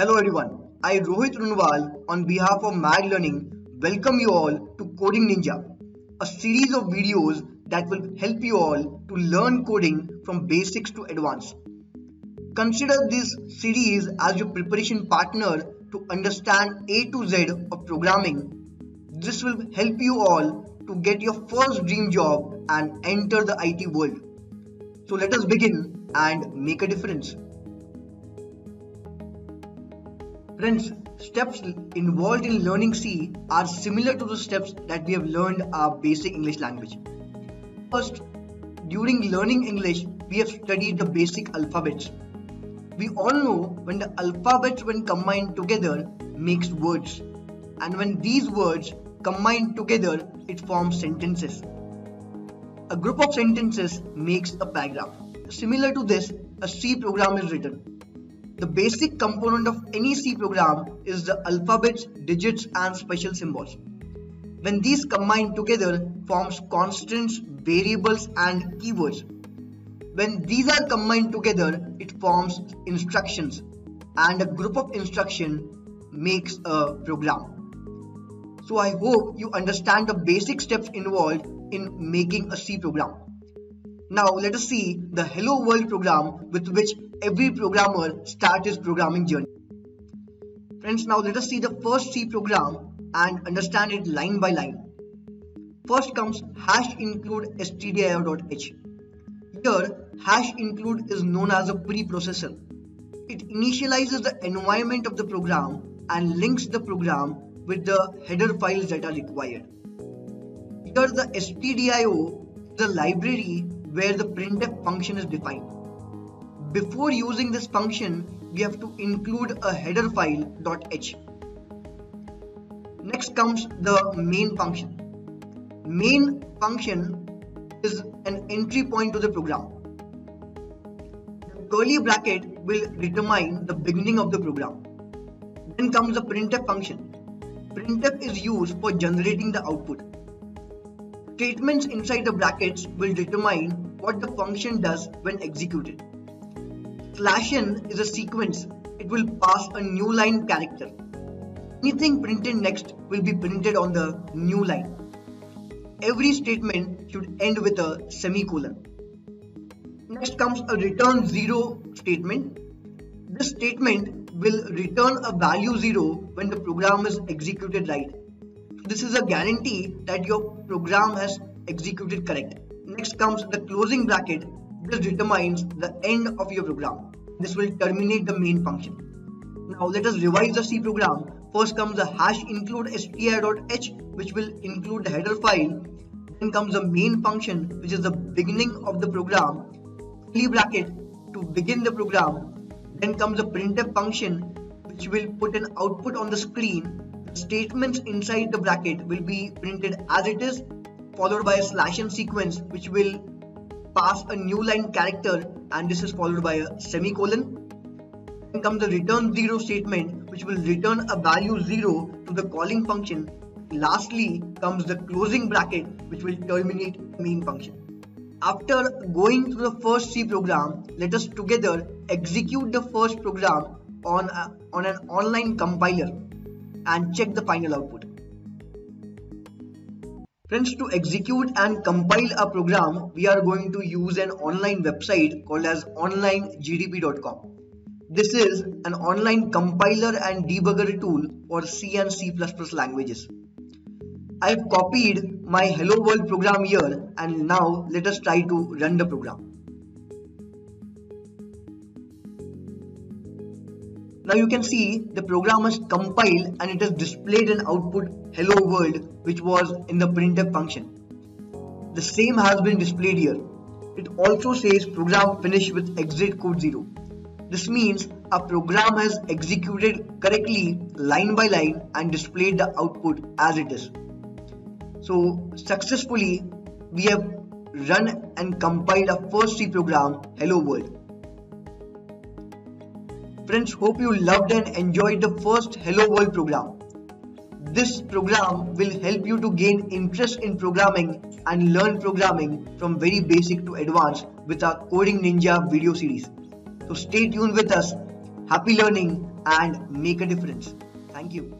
Hello everyone, I Rohit Runwal on behalf of Mad Learning welcome you all to Coding Ninja, a series of videos that will help you all to learn coding from basics to advanced. Consider this series as your preparation partner to understand A to Z of programming. This will help you all to get your first dream job and enter the IT world. So let us begin and make a difference. Friends, steps involved in learning C are similar to the steps that we have learned our basic English language. First, during learning English, we have studied the basic alphabets. We all know when the alphabets when combined together makes words, and when these words combined together it forms sentences. A group of sentences makes a paragraph. Similar to this, a C program is written. The basic component of any C program is the alphabets, digits and special symbols. When these combine together forms constants, variables and keywords. When these are combined together it forms instructions, and a group of instruction makes a program. So I hope you understand the basic steps involved in making a C program. Now let us see the Hello World program with which every programmer starts his programming journey. Friends, now let us see the first C program and understand it line by line. First comes hash include stdio.h. Here hash include is known as a preprocessor. It initializes the environment of the program and links the program with the header files that are required. Here the stdio is the library where the printf function is defined. Before using this function, we have to include a header file .h. Next comes the main function. Main function is an entry point to the program. The curly bracket will determine the beginning of the program. Then comes the printf function. Printf is used for generating the output. Statements inside the brackets will determine what the function does when executed. Slash n is a sequence. It will pass a new line character. Anything printed next will be printed on the new line. Every statement should end with a semicolon. Next comes a return 0 statement. This statement will return a value 0 when the program is executed right. This is a guarantee that your program has executed correct. Next comes the closing bracket. This determines the end of your program. This will terminate the main function. Now let us revise the C program. First comes the hash include stdio.h, which will include the header file. Then comes the main function, which is the beginning of the program. Curly bracket to begin the program. Then comes the printf function, which will put an output on the screen. Statements inside the bracket will be printed as it is, followed by a slash n sequence which will pass a new line character, and this is followed by a semicolon. Then comes the return 0 statement, which will return a value 0 to the calling function. Lastly comes the closing bracket, which will terminate the main function. After going through the first C program, let us together execute the first program on an online compiler and check the final output. Friends, to execute and compile a program, we are going to use an online website called as onlinegdb.com. This is an online compiler and debugger tool for C and C++ languages. I have copied my Hello World program here, and now let us try to run the program. Now you can see the program is compiled and it has displayed an output Hello World, which was in the printf function. The same has been displayed here. It also says program finished with exit code 0. This means our program has executed correctly line by line and displayed the output as it is. So successfully we have run and compiled our first C program, Hello World. Friends, hope you loved and enjoyed the first Hello World program. This program will help you to gain interest in programming and learn programming from very basic to advanced with our Coding Ninja video series. So stay tuned with us. Happy learning and make a difference. Thank you.